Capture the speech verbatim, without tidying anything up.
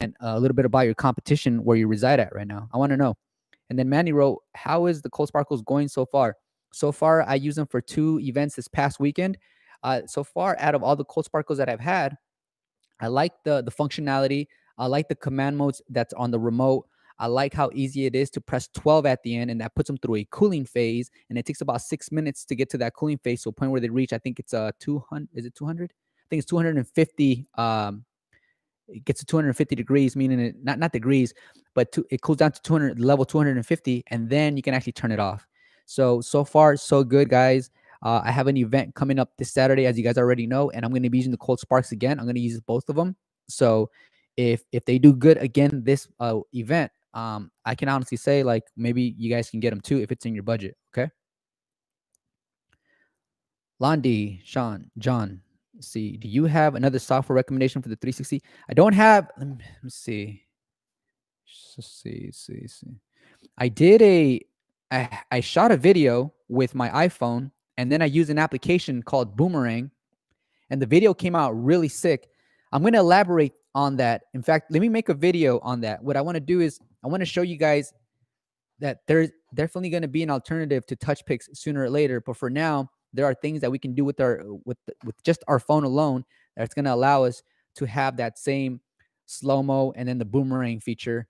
and a little bit about your competition where you reside at right now. I want to know. And then Manny wrote, how is the Cold Sparkles going so far? So far, I used them for two events this past weekend. Uh, so far, out of all the Cold Sparkles that I've had, I like the, the functionality. I like the command modes that's on the remote. I like how easy it is to press twelve at the end, and that puts them through a cooling phase, and it takes about six minutes to get to that cooling phase. So point where they reach, I think it's uh, two hundred, is it two hundred? I think it's two hundred fifty, um, it gets to two hundred fifty degrees, meaning it, not, not degrees, but to, it cools down to two hundred, level two hundred fifty, and then you can actually turn it off. So, so far, so good, guys. Uh, I have an event coming up this Saturday, as you guys already know, and I'm going to be using the Cold Sparks again. I'm going to use both of them. So if, if they do good again this uh, event, Um, I can honestly say, like, maybe you guys can get them too if it's in your budget, okay? Londi, Sean, John, let's see, do you have another software recommendation for the three sixty? I don't have, let me, let me see. Let's see, let's see, let's see. I did a, I, I shot a video with my iPhone, and then I used an application called Boomerang, and the video came out really sick. I'm going to elaborate on that. In fact, let me make a video on that. What I want to do is, I want to show you guys that there's definitely going to be an alternative to TouchPix sooner or later. But for now, there are things that we can do with our with with just our phone alone that's going to allow us to have that same slow-mo and then the boomerang feature